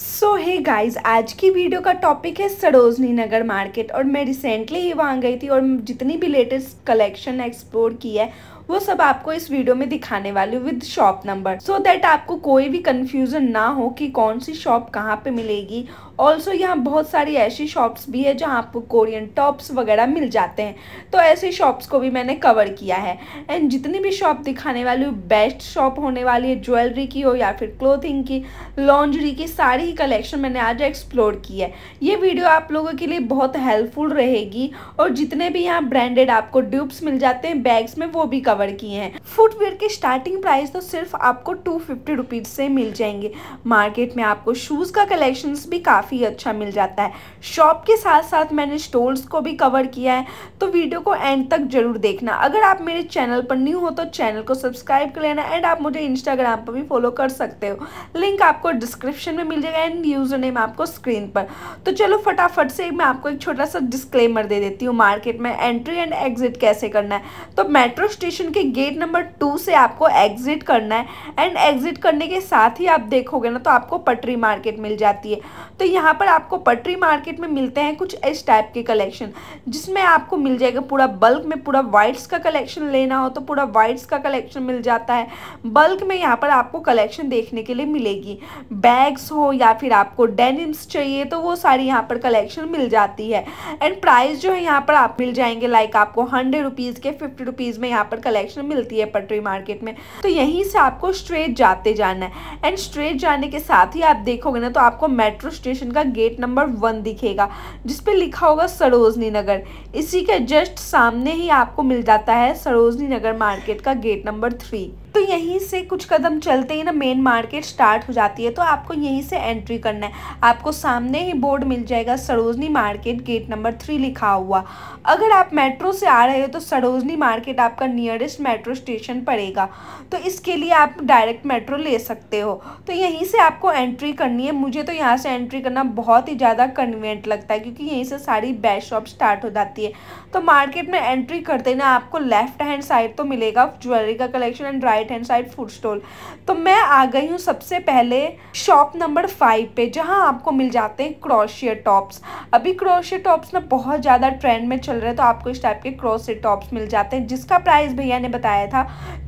सो hey guys, आज की video का टॉपिक है सरोजनी नगर मार्केट। और मैं रिसेंटली ही वहाँ गई थी और जितनी भी लेटेस्ट कलेक्शन एक्सप्लोर की है वो सब आपको इस वीडियो में दिखाने वाली हूँ with shop number, so that आपको कोई भी कन्फ्यूज़न ना हो कि कौन सी शॉप कहाँ पे मिलेगी। ऑल्सो यहाँ बहुत सारी ऐसी शॉप्स भी है जहाँ आपको कोरियन टॉप्स वगैरह मिल जाते हैं, तो ऐसी शॉप्स को भी मैंने कवर किया है। एंड जितनी भी शॉप दिखाने वाली हूँ बेस्ट शॉप होने वाली है, ज्वेलरी की हो या फिर क्लोथिंग की, लॉन्जरी की, सारी ही कलेक्शन मैंने आज एक्सप्लोर की है। ये वीडियो आप लोगों के लिए बहुत हेल्पफुल रहेगी। और जितने भी यहाँ ब्रांडेड आपको ड्यूप्स मिल जाते हैं बैग्स में वो भी किए हैं। फुटवेयर के स्टार्टिंग प्राइस तो सिर्फ आपको 250 रुपीज से मिल जाएंगे। मार्केट में आपको शूज का कलेक्शंस भी काफी अच्छा मिल जाता है। शॉप के साथ साथ मैंने स्टोर्स को भी कवर किया है, तो वीडियो को एंड तक जरूर देखना। अगर आप मेरे चैनल पर न्यू हो तो चैनल को सब्सक्राइब कर लेना। एंड आप मुझे इंस्टाग्राम पर भी फॉलो कर सकते हो, लिंक आपको डिस्क्रिप्शन में मिल जाएगा एंड यूजर नेम आपको स्क्रीन पर। तो चलो फटाफट से मैं आपको एक छोटा सा डिस्क्लेमर दे देती हूँ मार्केट में एंट्री एंड एग्जिट कैसे करना है। तो मेट्रो स्टेशन के गेट नंबर 2 से आपको एग्जिट करना है। एंड एग्जिट करने के साथ ही आप देखोगे ना तो आपको पटरी मार्केट मिल जाती है। तो यहाँ पर आपको पटरी मार्केट में मिलते हैं कुछ इस टाइप के कलेक्शन, जिसमें आपको मिल जाएगा पूरा बल्क में। पूरा वाइट्स का कलेक्शन लेना हो तो पूरा वाइट्स का कलेक्शन मिल जाता है बल्क में। यहाँ पर आपको कलेक्शन देखने के लिए मिलेगी। बैग्स हो या फिर आपको डेनिम्स चाहिए तो वो सारी यहाँ पर कलेक्शन मिल जाती है। एंड प्राइस जो है यहाँ पर आप मिल जाएंगे लाइक आपको 100 रुपीज़ के 50 रुपीज़ में यहाँ पर कलेक्शन मिलती है पटरी मार्केट में। तो यहीं से आपको स्ट्रेट जाते जाना है। एंड स्ट्रेट जाने के साथ ही आप देखोगे ना तो आपको मेट्रो स्टेशन का गेट नंबर 1 दिखेगा, जिस पे लिखा होगा सरोजनी नगर। इसी के जस्ट सामने ही आपको मिल जाता है सरोजनी नगर मार्केट का गेट नंबर 3। तो यहीं से कुछ कदम चलते ही ना मेन मार्केट स्टार्ट हो जाती है। तो आपको यहीं से एंट्री करना है। आपको सामने ही बोर्ड मिल जाएगा सरोजनी मार्केट गेट नंबर 3 लिखा हुआ। अगर आप मेट्रो से आ रहे हो तो सरोजनी मार्केट आपका नियरेस्ट मेट्रो स्टेशन पड़ेगा, तो इसके लिए आप डायरेक्ट मेट्रो ले सकते हो। तो यहीं से आपको एंट्री करनी है। मुझे तो यहाँ से एंट्री करना बहुत ही ज़्यादा कन्वीनियंट लगता है, क्योंकि यहीं से सारी बेस्ट शॉप स्टार्ट हो जाती है। तो मार्केट में एंट्री करते ना आपको लेफ्ट हैंड साइड तो मिलेगा ज्वेलरी का collection and right hand side food stall. तो मैं आ गई हूँ सबसे पहले शॉप नंबर 5 पे, जहाँ आपको मिल जाते हैं क्रोशिया टॉप्स। अभी क्रोशिया टॉप्स ना बहुत ज़्यादा ट्रेंड में चल रहे हैं, तो आपको इस टाइप के क्रोशिया टॉप्स मिल जाते हैं, जिसका प्राइस भैया ने बताया था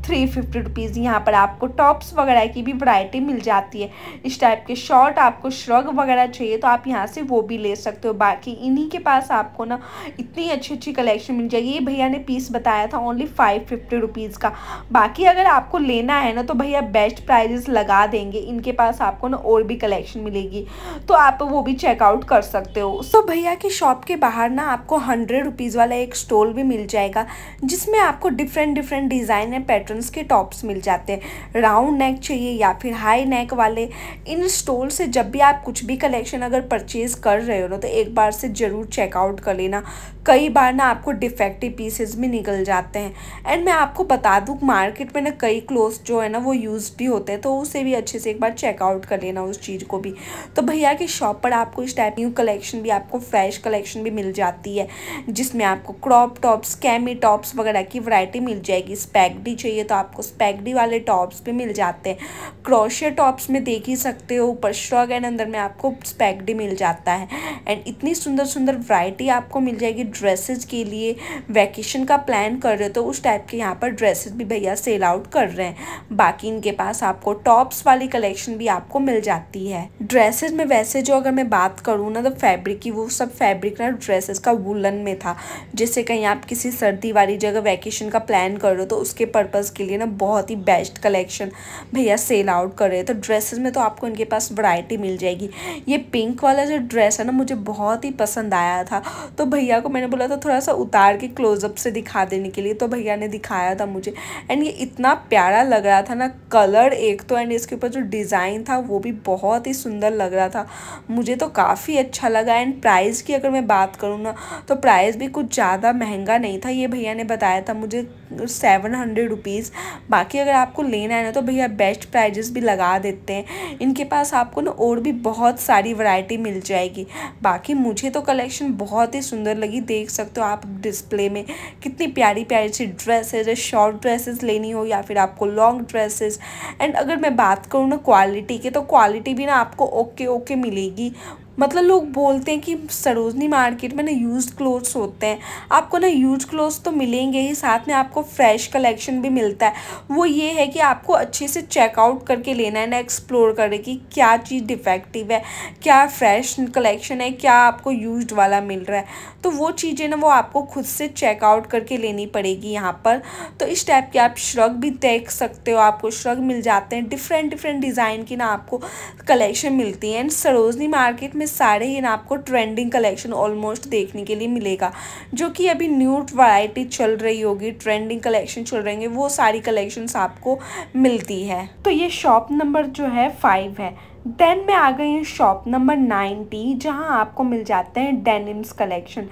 350 रुपीज़। यहाँ पर आपको टॉप्स वगैरह की भी वैरायटी मिल जाती है। इस टाइप के शॉर्ट आपको श्रग वगैरह चाहिए तो आप यहाँ से वो भी ले सकते हो। बाकी इन्हीं के पास आपको ना इतनी अच्छी अच्छी कलेक्शन मिल जाएगी। ये भैया ने पीस बताया था ओनली 550 रुपीज़ का। बाकी अगर आपको लेना है ना तो भैया बेस्ट प्राइजेस लगा देंगे। इनके पास आपको ना और भी कलेक्शन मिलेगी, तो आप वो भी चेकआउट कर सकते हो। तो भैया की शॉप के बाहर ना आपको 100 रुपीज़ वाला एक स्टॉल भी मिल जाएगा, जिसमें आपको different different design and patterns के टॉप्स मिल जाते हैं। राउंड नेक चाहिए या फिर हाई नेक वाले, इन स्टॉल से जब भी आप कुछ भी कलेक्शन अगर परचेज़ कर रहे हो ना तो एक बार से ज़रूर चेकआउट कर लेना। कई बार ना आपको डिफेक्टिव पीसेस भी निकल जाते हैं। एंड मैं आपको बता दूँ मार्केट में ना कई क्लोथ्स जो है ना वो यूज़ भी होते हैं, तो उसे भी अच्छे से एक बार चेकआउट कर लेना उस चीज़ को भी। तो भैया की शॉप पर आपको इस टाइप न्यू कलेक्शन भी, आपको फ्रेश कलेक्शन भी मिल जाती है, जिसमें आपको क्रॉप टॉप्स, कैमी टॉप्स वगैरह की वैरायटी मिल जाएगी। स्पैगडी चाहिए तो आपको स्पैगडी वाले टॉप्स भी मिल जाते हैं। क्रोशिया टॉप्स में देख ही सकते हो, ऊपर श्रग एंड अंदर में आपको स्पैगडी मिल जाता है। एंड इतनी सुंदर सुंदर वैरायटी आपको मिल जाएगी ड्रेसेस के लिए। वैकेशन का प्लान कर रहे हो तो उस टाइप के यहाँ पर ड्रेसेस भी भैया सेल आउट कर रहे हैं। बाकी इनके पास आपको टॉप्स वाली कलेक्शन भी आपको मिल जाती है। ड्रेसेस में वैसे जो अगर मैं बात करूँ ना तो फैब्रिक की, वो सब फैब्रिक ना ड्रेसेस का वुलन में था। जैसे कहीं आप किसी सर्दी वाली जगह वैकेशन का प्लान कर रहे हो तो उसके पर्पज़ के लिए ना बहुत ही बेस्ट कलेक्शन भैया सेल आउट कर रहे हैं। तो ड्रेसेस में तो आपको इनके पास वैरायटी मिल जाएगी। ये पिंक वाला जो ड्रेस है ना मुझे बहुत ही पसंद आया था, तो भैया को मैंने बोला था थोड़ा सा उतार के क्लोजअप से दिखा देने के लिए, तो भैया ने दिखाया था मुझे। एंड ये इतना प्यारा लग रहा था ना कलर एक तो, एंड इसके ऊपर जो डिज़ाइन था वो भी बहुत ही सुंदर लग रहा था, मुझे तो काफ़ी अच्छा लगा। एंड प्राइस की अगर मैं बात करूँ ना तो प्राइस भी कुछ ज़्यादा महंगा नहीं था। ये भैया ने बताया था मुझे 700 रुपीज़। बाकी अगर आपको लेना है ना तो भैया बेस्ट प्राइजेस भी लगा देते हैं, इनके पास आपको ना और भी बहुत सारी वैरायटी मिल जाएगी। बाकी मुझे तो कलेक्शन बहुत ही सुंदर लगी, देख सकते हो आप डिस्प्ले में कितनी प्यारी प्यारी सी ड्रेसेज है। शॉर्ट ड्रेसेस लेनी हो या फिर आपको लॉन्ग ड्रेसेस। एंड अगर मैं बात करूँ ना क्वालिटी की, तो क्वालिटी भी ना आपको ओके ओके मिलेगी। मतलब लोग बोलते हैं कि सरोजनी मार्केट में ना यूज्ड क्लोथ्स होते हैं, आपको ना यूज्ड क्लोथ्स तो मिलेंगे ही, साथ में आपको फ्रेश कलेक्शन भी मिलता है। वो ये है कि आपको अच्छे से चेकआउट करके लेना है ना, एक्सप्लोर करके कि क्या चीज़ डिफेक्टिव है, क्या फ्रेश कलेक्शन है, क्या आपको यूज्ड वाला मिल रहा है। तो वो चीज़ें ना वो आपको खुद से चेकआउट करके लेनी पड़ेगी यहाँ पर। तो इस टाइप के आप श्रग भी देख सकते हो, आपको श्रग मिल जाते हैं। डिफरेंट डिफरेंट डिज़ाइन की ना आपको कलेक्शन मिलती है। एंड सरोजनी मार्केट में सारे ही ना आपको ट्रेंडिंग कलेक्शन ऑलमोस्ट देखने के लिए मिलेगा, जो कि अभी न्यू वैरायटी चल रही होगी, ट्रेंडिंग कलेक्शन चल रहेंगे, वो सारी कलेक्शंस आपको मिलती है। तो ये शॉप नंबर जो है 5 है। देन में आ गई है शॉप नंबर 90, जहां आपको मिल जाते हैं डेनिम्स कलेक्शन।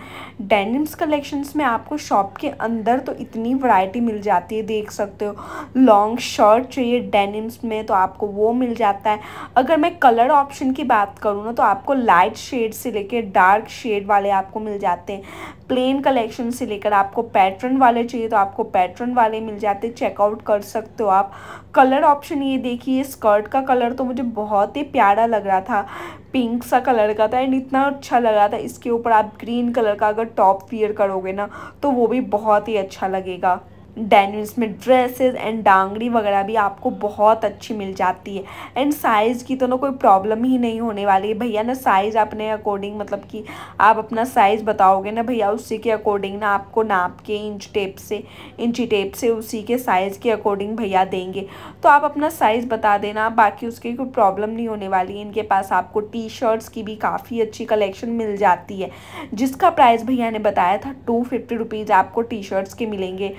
डेनिम्स कलेक्शंस में आपको शॉप के अंदर तो इतनी वैरायटी मिल जाती है, देख सकते हो। लॉन्ग शर्ट चाहिए डेनिम्स में तो आपको वो मिल जाता है। अगर मैं कलर ऑप्शन की बात करूँ ना, तो आपको लाइट शेड से लेकर डार्क शेड वाले आपको मिल जाते हैं। प्लेन कलेक्शन से लेकर आपको पैटर्न वाले चाहिए तो आपको पैटर्न वाले मिल जाते हैं, चेकआउट कर सकते हो आप। कलर ऑप्शन ये देखिए, स्कर्ट का कलर तो मुझे बहुत ही प्यारा लग रहा था, पिंक सा कलर का था एंड इतना अच्छा लग रहा था। इसके ऊपर आप ग्रीन कलर का अगर टॉप वियर करोगे ना तो वो भी बहुत ही अच्छा लगेगा। डेनिम्स में ड्रेसेस एंड डांगड़ी वगैरह भी आपको बहुत अच्छी मिल जाती है। एंड साइज़ की तो ना कोई प्रॉब्लम ही नहीं होने वाली है भैया ना, साइज़ अपने अकॉर्डिंग, मतलब कि आप अपना साइज़ बताओगे ना भैया, उसी के अकॉर्डिंग ना आपको नाप के इंची टेप से उसी के साइज़ के अकॉर्डिंग भैया देंगे। तो आप अपना साइज़ बता देना, बाकी उसकी कोई प्रॉब्लम नहीं होने वाली है। इनके पास आपको टी शर्ट्स की भी काफ़ी अच्छी कलेक्शन मिल जाती है, जिसका प्राइस भैया ने बताया था 250 रुपीज़ आपको टी शर्ट्स के मिलेंगे।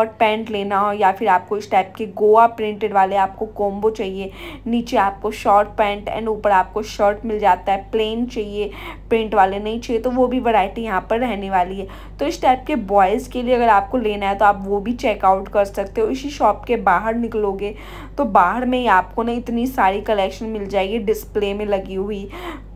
शॉर्ट पैंट लेना हो या फिर आपको इस टाइप के गोवा प्रिंटेड वाले आपको कॉम्बो चाहिए, नीचे आपको शॉर्ट पैंट एंड ऊपर आपको शर्ट मिल जाता है। प्लेन चाहिए, प्रिंट वाले नहीं चाहिए, तो वो भी वैरायटी यहाँ पर रहने वाली है। तो इस टाइप के बॉयज़ के लिए अगर आपको लेना है तो आप वो भी चेकआउट कर सकते हो। इसी शॉप के बाहर निकलोगे तो बाहर में ही आपको ना इतनी सारी कलेक्शन मिल जाएगी डिस्प्ले में लगी हुई।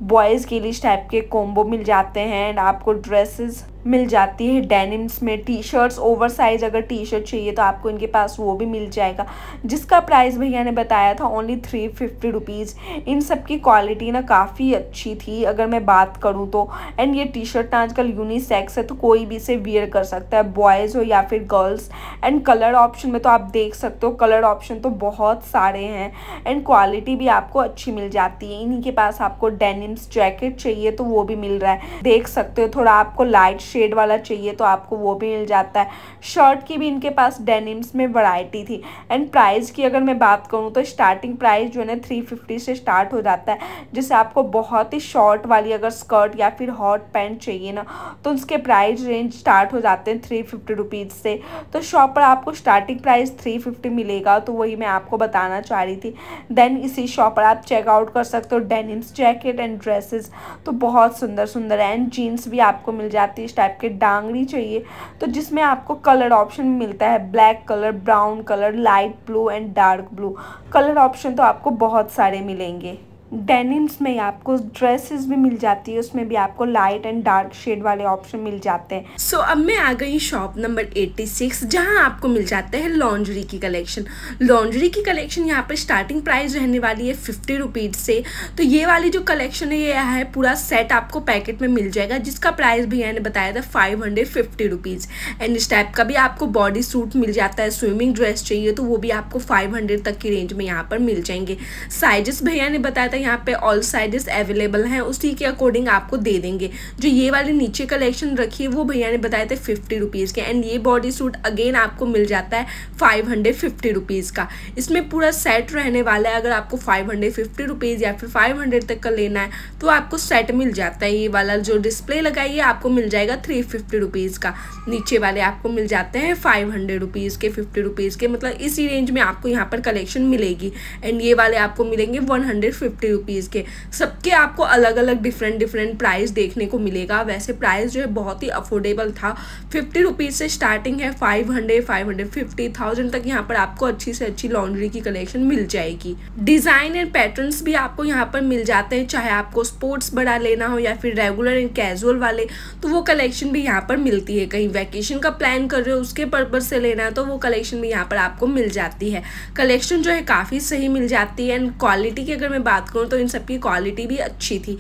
बॉयज़ के लिए इस टाइप के कॉम्बो मिल जाते हैं एंड आपको ड्रेसेस मिल जाती है। डेनिम्स में टी शर्ट्स, ओवर साइज़ अगर टी शर्ट चाहिए तो आपको इनके पास वो भी मिल जाएगा, जिसका प्राइस भैया ने बताया था ओनली 350 रुपीज़। इन सब की क्वालिटी ना काफ़ी अच्छी थी अगर मैं बात करूँ तो। एंड ये टी शर्ट आजकल यूनिसेक्स है तो कोई भी इसे वियर कर सकता है, बॉयज़ हो या फिर गर्ल्स। एंड कलर ऑप्शन में तो आप देख सकते हो, कलर ऑप्शन तो बहुत सारे हैं एंड क्वालिटी भी आपको अच्छी मिल जाती है। इन्हीं के पास आपको डेनिम्स जैकेट चाहिए तो वो भी मिल रहा है, देख सकते हो। थोड़ा आपको लाइट शेड वाला चाहिए तो आपको वो भी मिल जाता है। शर्ट की भी इनके पास डेनिम्स में वैरायटी थी। एंड प्राइस की अगर मैं बात करूँ तो स्टार्टिंग प्राइस जो है ना 350 से स्टार्ट हो जाता है। जैसे आपको बहुत ही शॉर्ट वाली अगर स्कर्ट या फिर हॉट पैंट चाहिए ना तो उसके प्राइस रेंज स्टार्ट हो जाते हैं 350 रुपीज़ से। तो शॉप पर आपको स्टार्टिंग प्राइस 350 मिलेगा, तो वही मैं आपको बताना चाह रही थी। देन इसी शॉप पर आप चेकआउट कर सकते हो डेनिम्स जैकेट एंड ड्रेसेस, तो बहुत सुंदर सुंदर है। एंड जीन्स भी आपको मिल जाती है टाइप के। डांगड़ी चाहिए तो जिसमें आपको कलर ऑप्शन मिलता है, black colour, brown colour, light blue and dark blue, colour option तो आपको बहुत सारे मिलेंगे। डेनिम्स में आपको ड्रेसेस भी मिल जाती है, उसमें भी आपको लाइट एंड डार्क शेड वाले ऑप्शन मिल जाते हैं। सो अब मैं आ गई शॉप नंबर 86, जहां आपको मिल जाते हैं लॉन्ड्री की कलेक्शन। लॉन्ड्री की कलेक्शन यहां पर स्टार्टिंग प्राइस रहने वाली है 50 रुपीज़ से। तो ये वाली जो कलेक्शन है ये है पूरा सेट आपको पैकेट में मिल जाएगा, जिसका प्राइस भैया ने बताया था 550 रुपीज़। एंड इस टाइप का भी आपको बॉडी सूट मिल जाता है, स्विमिंग ड्रेस चाहिए तो वो भी आपको 500 तक की रेंज में यहाँ पर मिल जाएंगे। साइजेस भैया ने बताया था यहाँ पे ऑल साइजेस अवेलेबल हैं, उसी के अकॉर्डिंग आपको दे देंगे। जो ये वाली नीचे कलेक्शन रखी है वो भैया ने बताए थे 50 रुपीज़ के। एंड ये बॉडी सूट अगेन आपको मिल जाता है 550 रुपीज़ का। इसमें पूरा सेट रहने वाला है। अगर आपको 550 रुपीज़ या फिर 500 तक का लेना है तो आपको सेट मिल जाता है। ये वाला जो डिस्प्ले लगाइए आपको मिल जाएगा 350 रुपीज़ का। नीचे वाले आपको मिल जाते हैं 500 रुपीज़ के, 50 रुपीज़ के, मतलब इसी रेंज में आपको यहाँ पर कलेक्शन मिलेगी। एंड ये वाले आपको मिलेंगे 150 ₹150 के, सबके आपको अलग अलग डिफरेंट प्राइस देखने को मिलेगा। वैसे प्राइस जो है बहुत ही अफोर्डेबल था, ₹50 से स्टार्टिंग है, 500, 550, 1000 तक यहाँ पर आपको अच्छी से अच्छी लॉन्ड्री की कलेक्शन मिल जाएगी। डिज़ाइन एंड पैटर्न्स भी आपको यहाँ पर मिल जाते हैं, चाहे आपको स्पोर्ट्स बड़ा लेना हो या फिर रेगुलर एंड कैजुअल वाले, तो वो कलेक्शन भी यहाँ पर मिलती है। कहीं वैकेशन का प्लान कर रहे हो उसके पर्पज़ से लेना है तो वो कलेक्शन भी यहाँ पर आपको मिल जाती है। कलेक्शन जो है काफ़ी सही मिल जाती है एंड क्वालिटी की अगर मैं बात करूँ तो इन सब की क्वालिटी भी अच्छी थी,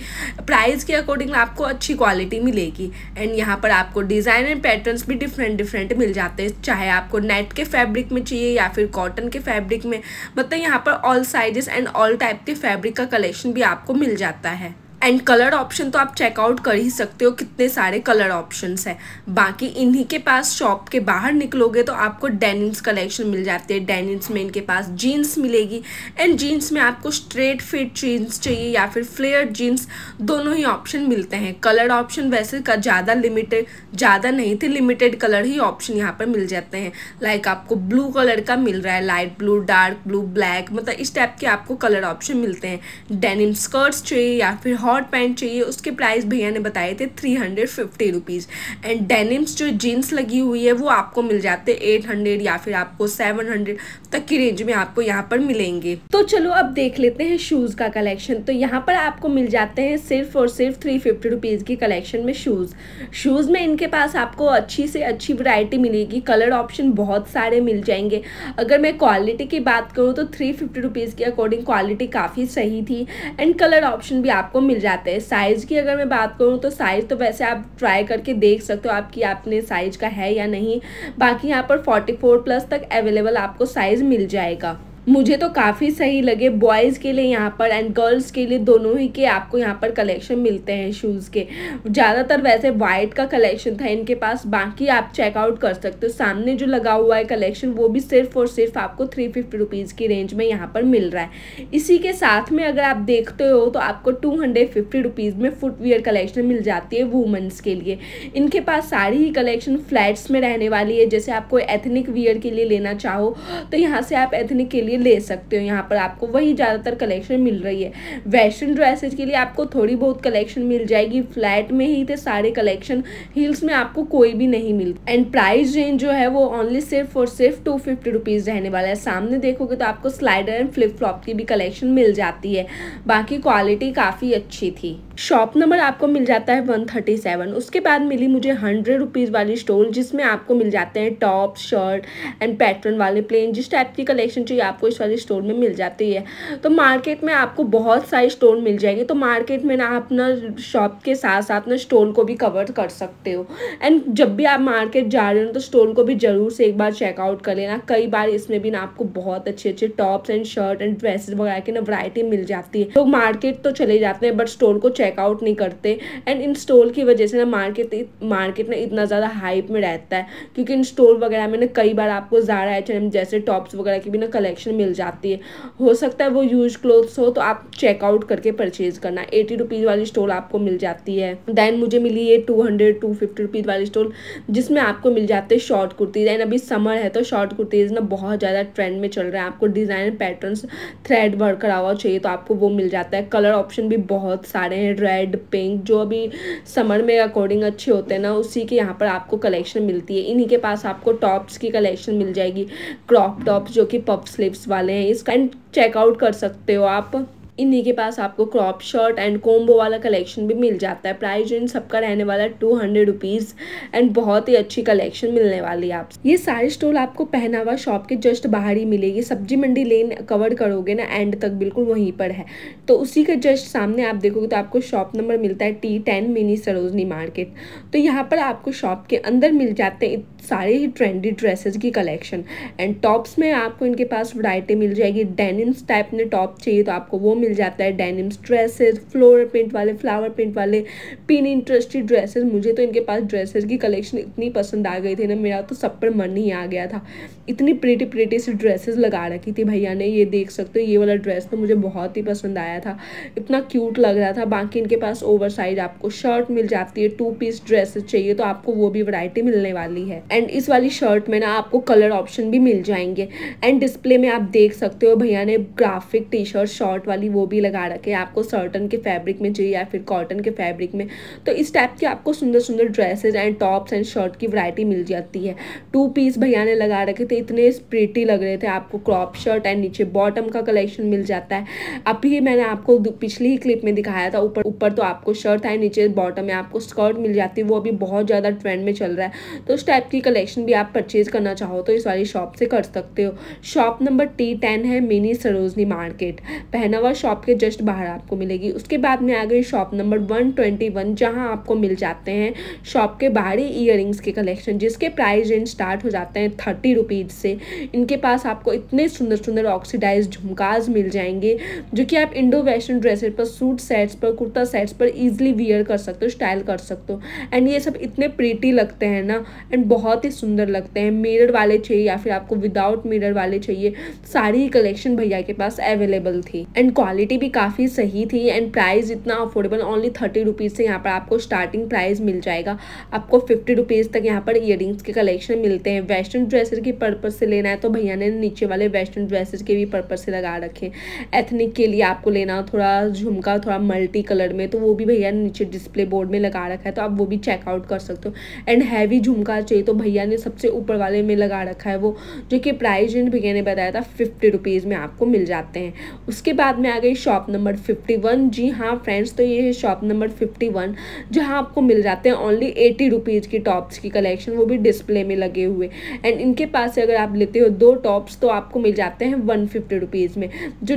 प्राइस के अकॉर्डिंग आपको अच्छी क्वालिटी मिलेगी। एंड यहाँ पर आपको डिज़ाइन एंड पैटर्न्स भी डिफरेंट मिल जाते हैं, चाहे आपको नेट के फैब्रिक में चाहिए या फिर कॉटन के फैब्रिक में, मतलब यहाँ पर all sizes and all type के फैब्रिक का कलेक्शन भी आपको मिल जाता है। एंड कलर ऑप्शन तो आप चेकआउट कर ही सकते हो, कितने सारे कलर ऑप्शंस हैं। बाकी इन्हीं के पास शॉप के बाहर निकलोगे तो आपको डेनिम्स कलेक्शन मिल जाती है। डेनिम्स में इनके पास जीन्स मिलेगी एंड जीन्स में आपको स्ट्रेट फिट जीन्स चाहिए या फिर फ्लेयर जीन्स, दोनों ही ऑप्शन मिलते हैं। कलर ऑप्शन वैसे का ज़्यादा नहीं थे, लिमिटेड कलर ही ऑप्शन यहाँ पर मिल जाते हैं। लाइक आपको ब्लू कलर का मिल रहा है, light blue, dark blue, black, मतलब इस टाइप के आपको कलर ऑप्शन मिलते हैं। डेनिम स्कर्ट्स चाहिए या फिर हॉट पैंट चाहिए, उसके प्राइस भैया ने बताए थे ₹350। एंड डेनिम्स जो जीन्स लगी हुई है वो आपको मिल जाते हैं 800 या फिर आपको 700 तक की रेंज में आपको यहाँ पर मिलेंगे। तो चलो अब देख लेते हैं शूज़ का कलेक्शन। तो यहाँ पर आपको मिल जाते हैं सिर्फ और सिर्फ ₹350 की कलेक्शन में शूज़। शूज़ में इनके पास आपको अच्छी से अच्छी वैरायटी मिलेगी, कलर ऑप्शन बहुत सारे मिल जाएंगे। अगर मैं क्वालिटी की बात करूँ तो ₹350 के अकॉर्डिंग क्वालिटी काफ़ी सही थी एंड कलर ऑप्शन भी आपको मिल जाते हैं। साइज़ की अगर मैं बात करूँ तो साइज़ तो वैसे आप ट्राई करके देख सकते हो आपकी आपने साइज़ का है या नहीं। बाकी यहाँ पर 44+ तक अवेलेबल आपको साइज़ मिल जाएगा। मुझे तो काफ़ी सही लगे, बॉयज़ के लिए यहाँ पर एंड गर्ल्स के लिए दोनों ही के आपको यहाँ पर कलेक्शन मिलते हैं शूज़ के। ज़्यादातर वैसे वाइट का कलेक्शन था इनके पास। बाकी आप चेकआउट कर सकते हो, सामने जो लगा हुआ है कलेक्शन वो भी सिर्फ और सिर्फ आपको ₹350 की रेंज में यहाँ पर मिल रहा है। इसी के साथ में अगर आप देखते हो तो आपको ₹250 में फुटवियर कलेक्शन मिल जाती है वुमेंस के लिए। इनके पास सारी ही कलेक्शन फ्लैट्स में रहने वाली है, जैसे आपको एथनिक वियर के लिए लेना चाहो तो यहाँ से आप एथनिक के ले सकते हो, यहाँ पर आपको वही ज़्यादातर कलेक्शन मिल रही है। वेस्टर्न ड्रेसेस के लिए आपको थोड़ी बहुत कलेक्शन मिल जाएगी, फ्लैट में ही थे सारे कलेक्शन, हील्स में आपको कोई भी नहीं मिलती। एंड प्राइस रेंज जो है वो ओनली सिर्फ और सिर्फ ₹250 रहने वाला है। सामने देखोगे तो आपको स्लाइडर एंड फ्लिप फ्लॉप की भी कलेक्शन मिल जाती है। बाकी क्वालिटी काफ़ी अच्छी थी। शॉप नंबर आपको मिल जाता है 137। उसके बाद मिली मुझे ₹100 वाली स्टोर, जिसमें आपको मिल जाते हैं टॉप, शर्ट एंड पैटर्न वाले प्लेन, जिस टाइप की कलेक्शन चाहिए आपको इस वाली स्टोर में मिल जाती है। तो मार्केट में आपको बहुत सारे स्टोर मिल जाएंगे, तो मार्केट में ना आप ना शॉप के साथ साथ ना स्टोर को भी कवर कर सकते हो। एंड जब भी आप मार्केट जा रहे हो तो स्टोर को भी ज़रूर से एक बार चेकआउट कर लेना। कई बार इसमें भी ना आपको बहुत अच्छे अच्छे tops and shirt and dresses वगैरह की ना वैरायटी मिल जाती है। तो मार्केट तो चले जाते हैं बट स्टोर को चेकआउट नहीं करते, एंड इन स्टोर की वजह से ना मार्केट ना इतना ज़्यादा हाइप में रहता है, क्योंकि इन स्टोर वगैरह में ना कई बार आपको ज़ारा, H&M जैसे टॉप्स वगैरह की भी ना कलेक्शन मिल जाती है। हो सकता है वो यूज क्लोथ्स हो, तो आप चेकआउट करके परचेज करना। ₹80 वाली स्टोर आपको मिल जाती है। देन मुझे मिली ये ₹250 वाली स्टोर, जिसमें आपको मिल जाते हैं शॉर्ट कुर्तीज़। एंड अभी समर है तो शॉर्ट कुर्तीज़ ना बहुत ज़्यादा ट्रेंड में चल रहा है। आपको डिज़ाइन पैटर्न्स थ्रेड वर्क करा हुआ चाहिए तो आपको वो मिल जाता है। कलर ऑप्शन भी बहुत सारे हैं, रेड, पिंक, जो अभी समर में अकॉर्डिंग अच्छे होते हैं ना उसी के यहाँ पर आपको कलेक्शन मिलती है। इन्हीं के पास आपको टॉप्स की कलेक्शन मिल जाएगी, क्रॉप टॉप्स जो कि पफ स्लीव्स वाले हैं, इसका चेकआउट कर सकते हो आप। इन्हीं के पास आपको क्रॉप शर्ट एंड कोम्बो वाला कलेक्शन भी मिल जाता है। प्राइस इन सबका रहने वाला है ₹200 एंड बहुत ही अच्छी कलेक्शन मिलने वाली है आपसे। ये सारी स्टोर आपको पहनावा शॉप के जस्ट बाहर ही मिलेगी। सब्जी मंडी लेन कवर करोगे ना एंड तक बिल्कुल वहीं पर है, तो उसी के जस्ट सामने आप देखोगे तो आपको शॉप नंबर मिलता है T10 मिनी सरोजनी मार्केट। तो यहाँ पर आपको शॉप के अंदर मिल जाते हैं सारे ही ट्रेंडी ड्रेसेस की कलेक्शन। एंड टॉप्स में आपको इनके पास वैरायटी मिल जाएगी। डेनिम्स टाइप में टॉप चाहिए तो आपको वो मिल जाता है। डेनिम्स ड्रेसेस, फ्लोरल प्रिंट वाले, फ्लावर प्रिंट वाले, पिन इंटरेस्टेड ड्रेसेस। मुझे तो इनके पास ड्रेसेस की कलेक्शन इतनी पसंद आ गई थी ना, मेरा तो सब पर मन ही आ गया था। इतनी प्रीटी सी ड्रेसेस लगा रखी थी भैया ने। ये देख सकते हो, ये वाला ड्रेस तो मुझे बहुत ही पसंद आया था, इतना क्यूट लग रहा था। बाकी इनके पास ओवर साइज आपको शर्ट मिल जाती है। 2-पीस ड्रेसेस चाहिए तो आपको वो भी वैरायटी मिलने वाली है। एंड इस वाली शर्ट में ना आपको कलर ऑप्शन भी मिल जाएंगे। एंड डिस्प्ले में आप देख सकते हो भैया ने ग्राफिक टी शर्ट, शॉर्ट वाली वो भी लगा रखे हैं आपको सर्टन के फैब्रिक में चाहिए या फिर कॉटन के फैब्रिक में। तो इस टाइप की आपको सुंदर सुंदर dresses and tops and shirt की वैरायटी मिल जाती है। टू पीस भैया ने लगा रखे थे, इतने प्रिटी लग रहे थे। आपको क्रॉप शर्ट एंड नीचे बॉटम का कलेक्शन मिल जाता है। अभी मैंने आपको पिछली ही क्लिप में दिखाया था, ऊपर तो आपको शर्ट है, नीचे बॉटम में आपको स्कर्ट मिल जाती है, वो अभी बहुत ज़्यादा ट्रेंड में चल रहा है। तो उस टाइप की कलेक्शन भी आप परचेज करना चाहो तो इस वाली शॉप से कर सकते हो। शॉप नंबर T10 है, mini Sarojini market, Pehnava shop के जस्ट बाहर आपको मिलेगी। उसके बाद में आ गई शॉप नंबर 121, जहाँ आपको मिल जाते हैं शॉप के बाहरी ईयरिंग्स के कलेक्शन, जिसके प्राइस रेंज स्टार्ट हो जाते हैं 30 रुपीज़ से। इनके पास आपको इतने सुंदर सुंदर ऑक्सीडाइज झुमकाज मिल जाएंगे जो कि आप इंडो वेस्टर्न ड्रेसेस पर, सूट सेट्स पर, कुर्ता सेट्स पर ईजिली वियर कर सकते हो, स्टाइल कर सकते हो। एंड ये सब इतने प्रीटी लगते हैं ना, एंड बहुत ही सुंदर लगते हैं। मिरर वाले चाहिए या फिर आपको विदाउट मिरर वाले चाहिए, सारी कलेक्शन भैया के पास अवेलेबल थी। एंड क्वालिटी भी काफ़ी सही थी एंड प्राइस इतना अफोर्डेबल, ओनली 30 रुपीज़ से यहाँ पर आपको स्टार्टिंग प्राइस मिल जाएगा। आपको 50 रुपीज़ तक यहाँ पर ईयरिंग्स के कलेक्शन मिलते हैं। वेस्टर्न ड्रेसेस के पर्पस से लेना है तो भैया ने नीचे वाले वेस्टर्न ड्रेसेस के भी पर्पस से लगा रखे। एथनिक के लिए आपको लेना थोड़ा झुमका, थोड़ा मल्टी कलर में, तो वो भी भैया ने नीचे डिस्प्ले बोर्ड में लगा रखा है, तो आप वो भी चेकआउट कर सकते हो। एंड हैवी झुमका चाहिए तो भैया ने सबसे ऊपर वाले में लगा रखा है वो, जो कि प्राइस रेंज भैया ने बताया था 50 रुपीज़ में आपको मिल जाते हैं। उसके बाद में आ गई शॉप नंबर 51। जी हाँ फ्रेंड्स, तो ये है शॉप नंबर 51, जहाँ आपको मिल जाते हैं ओनली 80 रुपीज़ की टॉप्स की कलेक्शन, वो भी डिस्प्ले में लगे हुए। एंड इनके पास से अगर आप लेते हो दो टॉप्स तो आपको मिल जाते हैं 150 रुपीज़ में। जो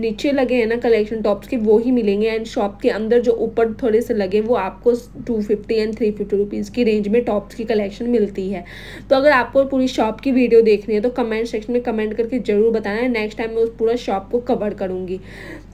नीचे लगे हैं ना कलेक्शन टॉप्स के वो ही मिलेंगे, एंड शॉप के अंदर जो ऊपर थोड़े से लगे वो आपको 250 एंड 350 रुपीज़ की रेंज में टॉप्स की कलेक्शन मिलती है। तो अगर आपको पूरी शॉप की वीडियो देखनी है तो कमेंट सेक्शन में कमेंट करके ज़रूर बताना है, नेक्स्ट टाइम मैं उस पूरा शॉप को कवर करूँगी।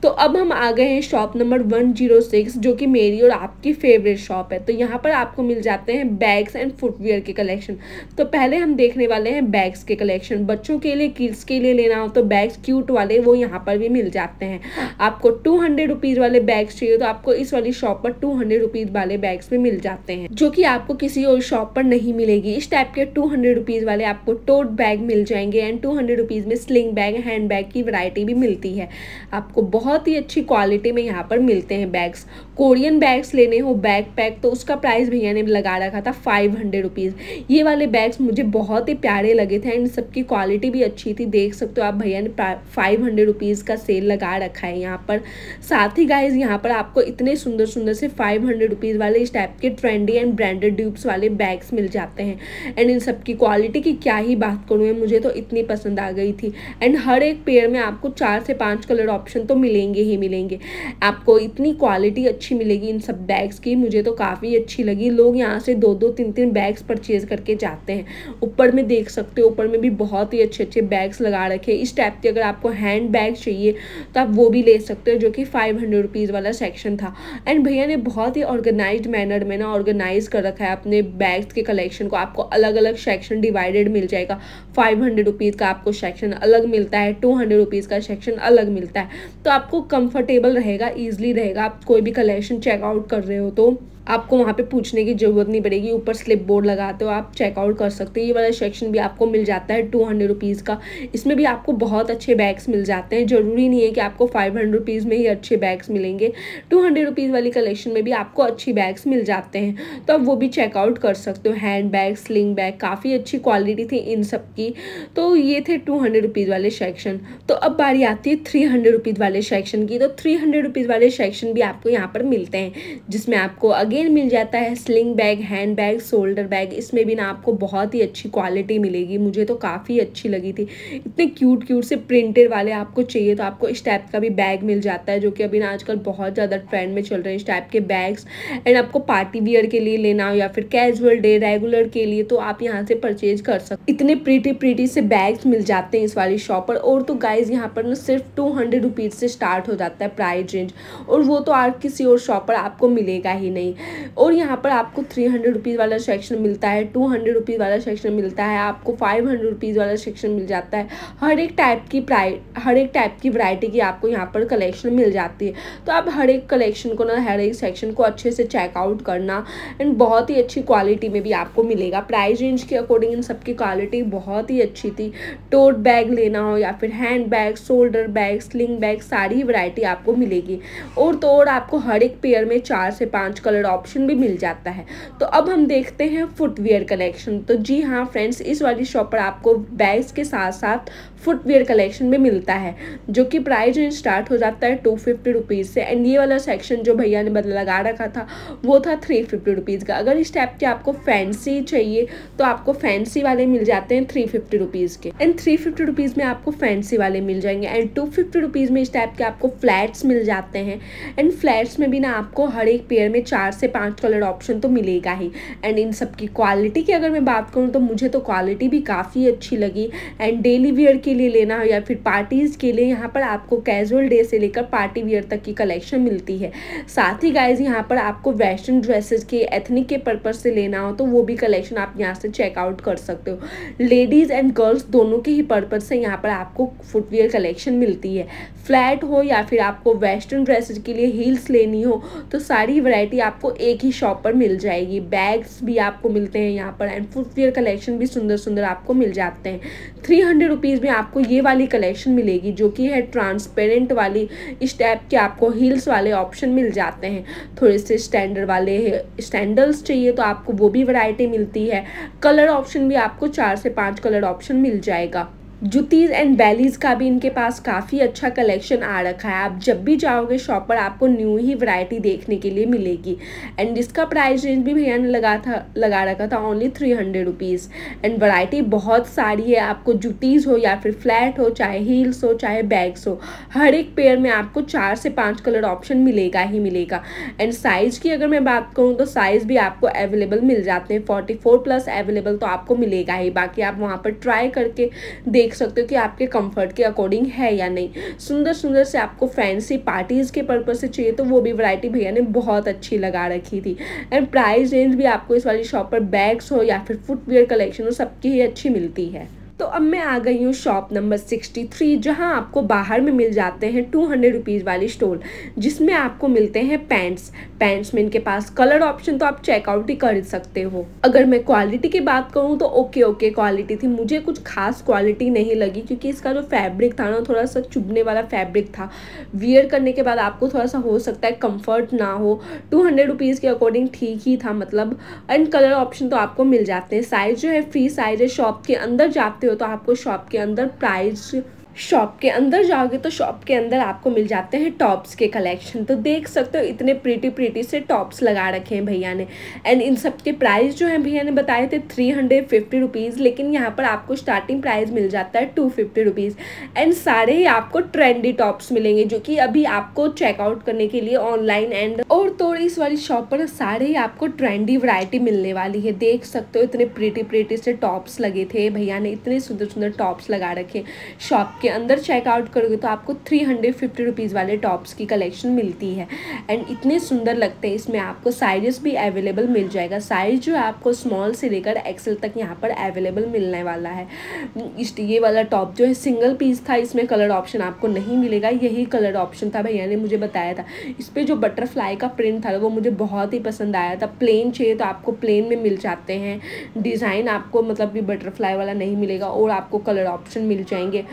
तो अब हम आ गए हैं शॉप नंबर 106, जो कि मेरी और आपकी फेवरेट शॉप है। तो यहाँ पर आपको मिल जाते हैं बैग्स एंड फुटवेयर के कलेक्शन। तो पहले हम देखने वाले हैं बैग्स के कलेक्शन। बच्चों के लिए, किड्स के लिए लेना हो तो बैग्स क्यूट वाले वो यहाँ पर भी मिल जाते हैं। आपको 200 रुपीज़ वाले बैग्स चाहिए तो आपको इस वाली शॉप पर 200 रुपीज़ वाले बैग्स भी मिल जाते हैं, जो कि आपको किसी और शॉप पर नहीं मिलेगी। इस टाइप के 200 रुपीज़ वाले आपको टोट बैग मिल जाएंगे। एंड 200 रुपीज़ में स्लिंग बैग, हैंड बैग की वैरायटी भी मिलती है। आपको बहुत ही अच्छी क्वालिटी में यहाँ पर मिलते हैं बैग्स। कोरियन बैग्स लेने हो, बैग पैक, तो उसका प्राइस भैया ने लगा रखा था 500 रुपीज़। ये वाले बैग्स मुझे बहुत ही प्यारे लगे थे, इन सबकी क्वालिटी भी अच्छी थी। देख सकते हो आप, भैया ने 500 रुपीज़ का सेल लगा रखा है यहाँ पर। साथ ही गाइज यहाँ पर आपको इतने सुंदर सुंदर से 500 रुपीज़ वाले इस टाइप के ट्रेंडी एंड ब्रांडेड ड्यूब्स वाले बैग्स मिल जाते हैं। एंड इन सब की क्वालिटी की क्या ही बात करूँ, मुझे तो इतनी पसंद आ गई थी। एंड हर एक पेयर में आपको 4 से 5 कलर ऑप्शन तो मिलेंगे ही मिलेंगे। आपको इतनी क्वालिटी अच्छी मिलेगी इन सब बैग्स की, मुझे तो काफ़ी अच्छी लगी। लोग यहाँ से 2-2, 3-3 बैग्स परचेज करके जाते हैं। ऊपर में देख सकते हो, ऊपर में भी बहुत ही अच्छे अच्छे बैग्स लगा रखे। इस टाइप के अगर आपको हैंड बैग चाहिए तो आप वो भी ले सकते हो, जो कि 500 रुपीज़ वाला सेक्शन था। एंड भैया ने बहुत ही ऑर्गेनाइज मैनर में ना ऑर्गेनाइज कर रखा है अपने बैग्स के कलेक्शन को। आपको अलग अलग सेक्शन डिवाइडेड मिल जाएगा। 500 रुपीज़ का आपको सेक्शन अलग मिलता है, 200 रुपीज़ का सेक्शन अलग मिलता है। तो आपको कंफर्टेबल रहेगा, ईजिली रहेगा। आप कोई भी कलेक्शन चेकआउट कर रहे हो तो आपको वहाँ पे पूछने की ज़रूरत नहीं पड़ेगी। ऊपर स्लिप बोर्ड लगाते हो, आप चेकआउट कर सकते हो। ये वाला सेक्शन भी आपको मिल जाता है 200 रुपीज़ का। इसमें भी आपको बहुत अच्छे बैग्स मिल जाते हैं। ज़रूरी नहीं है कि आपको 500 रुपीज़ में ही अच्छे बैग्स मिलेंगे। 200 रुपीज़ वाली कलेक्शन में भी आपको अच्छी बैग्स मिल जाते हैं, तो आप वो भी चेकआउट कर सकते हो। हैंड बैग, स्लिंग बैग, काफ़ी अच्छी क्वालिटी थी इन सब की। तो ये थे 200 रुपीज़ वाले सेक्शन। तो अब बारी आती है 300 रुपीज़ वाले सेक्शन की। तो 300 रुपीज़ वाले सेक्शन भी आपको यहाँ पर मिलते हैं, जिसमें आपको अगेन मिल जाता है sling bag, hand bag, shoulder bag. इसमें भी ना आपको बहुत ही अच्छी क्वालिटी मिलेगी। मुझे तो काफ़ी अच्छी लगी थी। इतने क्यूट क्यूट से प्रिंटेड वाले आपको चाहिए तो आपको इस टाइप का भी बैग मिल जाता है, जो कि अभी ना आजकल बहुत ज़्यादा ट्रेंड में चल रहे हैं इस टाइप के बैग्स। एंड आपको पार्टी वियर के लिए लेना हो या फिर कैजुअल डे रेगुलर के लिए तो आप यहाँ से परचेज कर सकते। इतने प्रीटी प्रीटी से बैग्स मिल जाते हैं इस वाली शॉप पर। और तो गाइज यहाँ पर ना सिर्फ 200 रुपीज़ से स्टार्ट हो जाता है प्राइस रेंज, और वो तो और किसी और शॉप पर आपको मिलेगा ही नहीं। और यहाँ पर आपको 300 रुपीज़ वाला सेक्शन मिलता है, 200 रुपीज़ वाला सेक्शन मिलता है, आपको 500 रुपीज़ वाला सेक्शन मिल जाता है। हर एक टाइप की वैरायटी की आपको यहाँ पर कलेक्शन मिल जाती है। तो आप हर एक कलेक्शन को ना, हर एक सेक्शन को अच्छे से चेकआउट करना, एंड बहुत ही अच्छी क्वालिटी में भी आपको मिलेगा। प्राइस रेंज के अकॉर्डिंग इन सबकी क्वालिटी बहुत ही अच्छी थी। टोट बैग लेना हो या फिर hand bag, shoulder bag, sling bag, सारी वैरायटी आपको मिलेगी। और तो और आपको हर एक पेयर में 4 से 5 कलर ऑप्शन भी मिल जाता है। तो अब हम देखते हैं फुटवेयर कलेक्शन। तो जी हाँ फ्रेंड्स, इस वाली शॉप पर आपको बैग्स के साथ साथ फुटवेयर कलेक्शन भी मिलता है, जो कि प्राइस रेंज स्टार्ट हो जाता है 250 रुपीज़ से। एंड ये वाला सेक्शन जो भैया ने बदला लगा रखा था वो था 350 रुपीज़ का। अगर इस टाइप के आपको फैंसी चाहिए तो आपको फैंसी वाले मिल जाते हैं 350 रुपीज़ के, एंड 350 रुपीज़ में आपको फैंसी वाले मिल जाएंगे। एंड 250 रुपीज़ में इस टाइप के आपको फ्लैट्स मिल जाते हैं। एंड फ्लैट्स में भी ना आपको हर एक पेयर में 4 से 5 कलर ऑप्शन तो मिलेगा ही। एंड इन सब की क्वालिटी की अगर मैं बात करूँ तो मुझे तो क्वालिटी भी काफ़ी अच्छी लगी। एंड डेली वेयर के लिए लेना हो या फिर पार्टीज़ के लिए, यहाँ पर आपको कैजुअल डे से लेकर पार्टी वेयर तक की कलेक्शन मिलती है। साथ ही गाइज यहाँ पर आपको वेस्टर्न ड्रेसेस के एथनिक के पर्पज़ से लेना हो तो वो भी कलेक्शन आप यहाँ से चेकआउट कर सकते हो। लेडीज़ एंड गर्ल्स दोनों के ही पर्पज़ से यहाँ पर आपको फुटवेयर कलेक्शन मिलती है। फ्लैट हो या फिर आपको वेस्टर्न ड्रेसेस के लिए हील्स लेनी हो तो सारी वैरायटी आपको एक ही शॉप पर मिल जाएगी। बैग्स भी आपको मिलते हैं यहाँ पर, एंड फुटवेयर कलेक्शन भी सुंदर सुंदर आपको मिल जाते हैं। 300 रुपीज़ में आपको ये वाली कलेक्शन मिलेगी, जो कि है ट्रांसपेरेंट वाली। इस टाइप के आपको हील्स वाले ऑप्शन मिल जाते हैं। थोड़े से स्टैंडर्ड वाले स्टैंडल्स चाहिए तो आपको वो भी वैरायटी मिलती है। कलर ऑप्शन भी आपको 4 से 5 कलर ऑप्शन मिल जाएगा। जूतीज़ एंड बैलीज़ का भी इनके पास काफ़ी अच्छा कलेक्शन आ रखा है। आप जब भी जाओगे शॉप पर आपको न्यू ही वैरायटी देखने के लिए मिलेगी। एंड इसका प्राइस रेंज भी भैया ने लगा रखा था ओनली 300 रुपीज़। एंड वैरायटी बहुत सारी है, आपको जूतीज़ हो या फिर फ्लैट हो, चाहे हील्स हो, चाहे बैग्स हो, हर एक पेयर में आपको 4 से 5 कलर ऑप्शन मिलेगा ही मिलेगा। एंड साइज़ की अगर मैं बात करूँ तो साइज़ भी आपको अवेलेबल मिल जाते हैं। 44+ अवेलेबल तो आपको मिलेगा ही, बाकी आप वहाँ पर ट्राई करके देख सकते हो कि आपके कंफर्ट के अकॉर्डिंग है या नहीं। सुंदर सुंदर से आपको फैंसी पार्टीज़ के पर्पज से चाहिए तो वो भी वैरायटी भैया ने बहुत अच्छी लगा रखी थी। एंड प्राइस रेंज भी आपको इस वाली शॉप पर बैग्स हो या फिर फुटवेयर कलेक्शन हो, सबकी ही अच्छी मिलती है। तो अब मैं आ गई हूँ शॉप नंबर 63, जहाँ आपको बाहर में मिल जाते हैं 200 रुपीज़ वाली स्टोल, जिसमें आपको मिलते हैं पैंट्स में इनके पास कलर ऑप्शन तो आप चेकआउट ही कर सकते हो। अगर मैं क्वालिटी की बात करूँ तो ओके क्वालिटी थी, मुझे कुछ खास क्वालिटी नहीं लगी, क्योंकि इसका जो फैब्रिक था ना, थोड़ा सा चुभने वाला फैब्रिक था। वियर करने के बाद आपको थोड़ा सा हो सकता है कम्फर्ट ना हो। 200 रुपीज़ के अकॉर्डिंग ठीक ही था मतलब। एंड कलर ऑप्शन तो आपको मिल जाते हैं। साइज़ जो है फ्री साइज़ है। शॉप के अंदर जाते तो आपको शॉप के अंदर आपको मिल जाते हैं टॉप्स के कलेक्शन। तो देख सकते हो इतने प्रीटी से टॉप्स लगा रखे हैं भैया ने। एंड इन सब के प्राइस जो है भैया ने बताए थे 350 रुपीज़, लेकिन यहाँ पर आपको स्टार्टिंग प्राइस मिल जाता है 250 रुपीज़। एंड सारे ही आपको ट्रेंडी टॉप्स मिलेंगे, जो कि अभी आपको चेकआउट करने के लिए ऑनलाइन। एंड और तो इस वाली शॉप पर सारे ही आपको ट्रेंडी वरायटी मिलने वाली है। देख सकते हो इतने प्रीटी से टॉप्स लगे थे भैया ने, इतने सुंदर सुंदर टॉप्स लगा रखे। शॉप के अंदर चेकआउट करोगे तो आपको 350 रुपीज़ वाले टॉप्स की कलेक्शन मिलती है। एंड इतने सुंदर लगते हैं। इसमें आपको साइजेस भी अवेलेबल मिल जाएगा। साइज़ जो है आपको स्मॉल से लेकर एक्सेल तक यहाँ पर अवेलेबल मिलने वाला है। ये वाला टॉप जो है सिंगल पीस था, इसमें कलर ऑप्शन आपको नहीं मिलेगा। यही कलर ऑप्शन था भैया ने मुझे बताया था। इस पर जो बटरफ्लाई का प्रिंट था वो मुझे बहुत ही पसंद आया था। प्लेन चाहिए तो आपको प्लेन में मिल जाते हैं। डिज़ाइन आपको मतलब कि बटरफ्लाई वाला नहीं मिलेगा, और आपको कलर ऑप्शन मिल जाएंगे।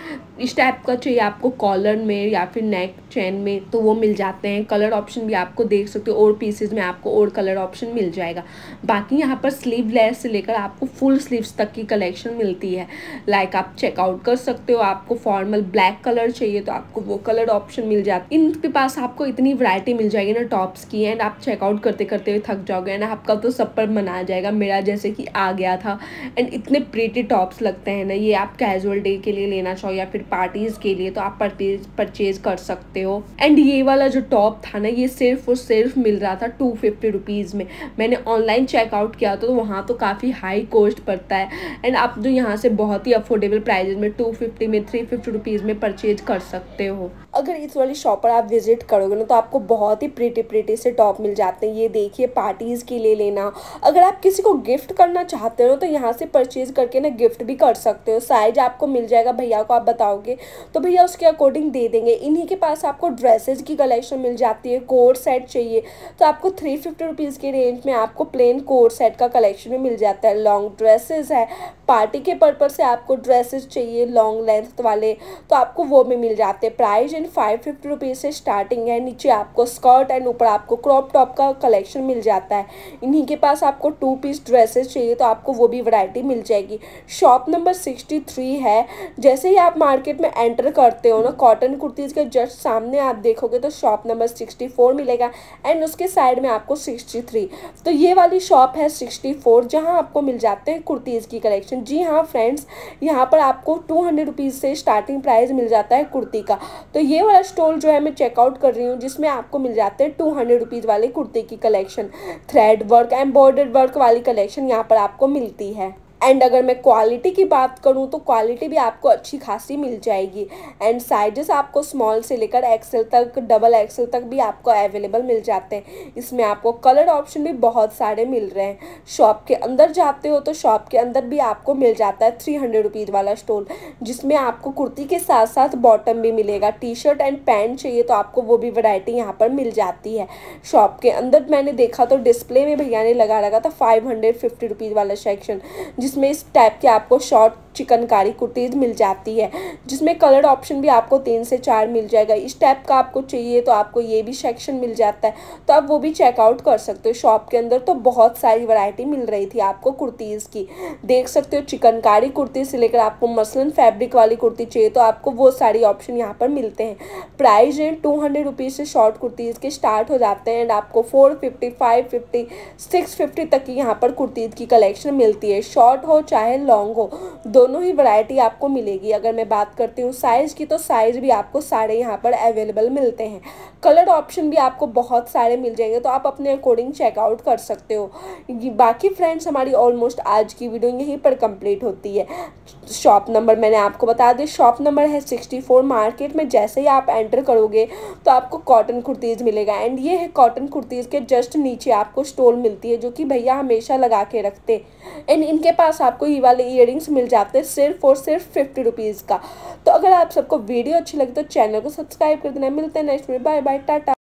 इस टाइप का चाहिए आपको कॉलर में या फिर नेक चैन में तो वो मिल जाते हैं। कलर ऑप्शन भी आपको देख सकते हो, और पीसेज में आपको और कलर ऑप्शन मिल जाएगा। बाकी यहाँ पर स्लीवलेस से लेकर आपको फुल स्लीव्स तक की कलेक्शन मिलती है। लाइक आप चेकआउट कर सकते हो। आपको फॉर्मल ब्लैक कलर चाहिए तो आपको वो कलर ऑप्शन मिल जाता। इनके पास आपको इतनी वैरायटी मिल जाएगी ना टॉप्स की। एंड आप चेकआउट करते करते हुए थक जाओगे ना, आपका तो सब पर मन आ जाएगा। मेरा जैसे कि आ गया था। एंड इतने प्रीटी टॉप्स लगते हैं ना, ये आप कैजुअल डे के लिए लेना चाहो या फिर पार्टीज के लिए तो आप परचेज कर सकते हो। एंड ये वाला जो टॉप था ना, ये सिर्फ और सिर्फ मिल रहा था 250 रुपीज़ में। मैंने ऑनलाइन चेकआउट किया तो वहाँ तो काफ़ी हाई कॉस्ट पड़ता है, एंड आप जो यहाँ से बहुत ही अफोर्डेबल प्राइजेज में 250 में 350 रुपीज़ में परचेज कर सकते हो। अगर इस वाली शॉप पर आप विजिट करोगे ना तो आपको बहुत ही प्रिटी से टॉप मिल जाते हैं। ये देखिए, पार्टीज़ के लिए लेना, अगर आप किसी को गिफ्ट करना चाहते हो तो यहाँ से परचेज करके ना गिफ्ट भी कर सकते हो। साइज आपको मिल जाएगा, भैया को आप बताओगे तो भैया उसके अकॉर्डिंग दे देंगे। इन्हीं के पास आपको ड्रेसेज की कलेक्शन मिल जाती है। कोट सेट चाहिए तो आपको 350 रुपीज़ के रेंज में आपको प्लेन कोट सेट का कलेक्शन भी मिल जाता है। लॉन्ग ड्रेसेस है, पार्टी के पर्पज से आपको ड्रेसेस चाहिए लॉन्ग लेंथ वाले तो आपको वो भी मिल जाते हैं। प्राइस एंड 550 रुपीज़ से स्टार्टिंग है। नीचे आपको स्कर्ट एंड ऊपर आपको क्रॉप टॉप का कलेक्शन मिल जाता है। इन्हीं के पास आपको 2 पीस ड्रेसेस चाहिए तो आपको वो भी वैरायटी मिल जाएगी। शॉप नंबर 63 है। जैसे ही आप मार्केट में एंटर करते हो ना, कॉटन कुर्तीज़ के जस्ट सामने आप देखोगे तो शॉप नंबर 64 मिलेगा एंड उसके साइड में आपको 63। तो ये वाली शॉप है 64 जहाँ आपको मिल जाते हैं कुर्तीज़ की कलेक्शन। जी हाँ फ्रेंड्स, यहाँ पर आपको 200 रुपीज़ से स्टार्टिंग प्राइस मिल जाता है कुर्ती का। तो ये वाला स्टॉल जो है मैं चेकआउट कर रही हूँ जिसमें आपको मिल जाते हैं 200 रुपीज़ वाले कुर्ती की collection. Thread work, embroidered work वाली कलेक्शन यहाँ पर आपको मिलती है। एंड अगर मैं क्वालिटी की बात करूं तो क्वालिटी भी आपको अच्छी खासी मिल जाएगी। एंड साइजेस आपको स्मॉल से लेकर एक्सेल तक, डबल एक्सेल तक भी आपको अवेलेबल मिल जाते हैं। इसमें आपको कलर ऑप्शन भी बहुत सारे मिल रहे हैं। शॉप के अंदर जाते हो तो शॉप के अंदर भी आपको मिल जाता है 300 रुपीज़ वाला स्टॉल जिसमें आपको कुर्ती के साथ साथ बॉटम भी मिलेगा। टी शर्ट एंड पैंट चाहिए तो आपको वो भी वैरायटी यहाँ पर मिल जाती है। शॉप के अंदर मैंने देखा तो डिस्प्ले में भैया ने लगा रखा था 550 रुपीज़ वाला सेक्शन जिसमें इस टाइप के आपको शॉर्ट चिकनकारी कुर्तीज़ मिल जाती है जिसमें कलर ऑप्शन भी आपको 3 से 4 मिल जाएगा। इस टाइप का आपको चाहिए तो आपको ये भी सेक्शन मिल जाता है तो आप वो भी चेकआउट कर सकते हो। शॉप के अंदर तो बहुत सारी वैरायटी मिल रही थी आपको कुर्तीज़ की, देख सकते हो। चिकनकारी कुर्ती से लेकर आपको मसलन फैब्रिक वाली कुर्ती चाहिए तो आपको वो सारी ऑप्शन यहाँ पर मिलते हैं। प्राइस रेंज 200 रुपीज़ से शॉर्ट कुर्तीज़ के स्टार्ट हो जाते हैं एंड आपको 450, 550, 650 तक की यहाँ पर कुर्तीज़ की कलेक्शन मिलती है। शॉर्ट हो चाहे लॉन्ग हो, दोनों ही वैरायटी आपको मिलेगी। अगर मैं बात करती हूँ साइज़ की तो साइज़ भी आपको सारे यहाँ पर अवेलेबल मिलते हैं। कलर ऑप्शन भी आपको बहुत सारे मिल जाएंगे तो आप अपने अकॉर्डिंग चेकआउट कर सकते हो। बाकी फ्रेंड्स, हमारी ऑलमोस्ट आज की वीडियो यहीं पर कंप्लीट होती है। शॉप नंबर मैंने आपको बता दी, शॉप नंबर है 64। मार्केट में जैसे ही आप एंटर करोगे तो आपको कॉटन कुर्तीज़ मिलेगा। एंड ये है कॉटन कुर्तीज़ के जस्ट नीचे आपको स्टॉल मिलती है जो कि भैया हमेशा लगा के रखते। एंड इनके पास आपको ये वाले ईयरिंग्स मिल जाते हैं सिर्फ और सिर्फ 50 रुपीज़ का। तो अगर आप सबको वीडियो अच्छी लगी तो चैनल को सब्सक्राइब कर देना। मिलते हैं नेक्स्ट में, बाय बाय, टाटा।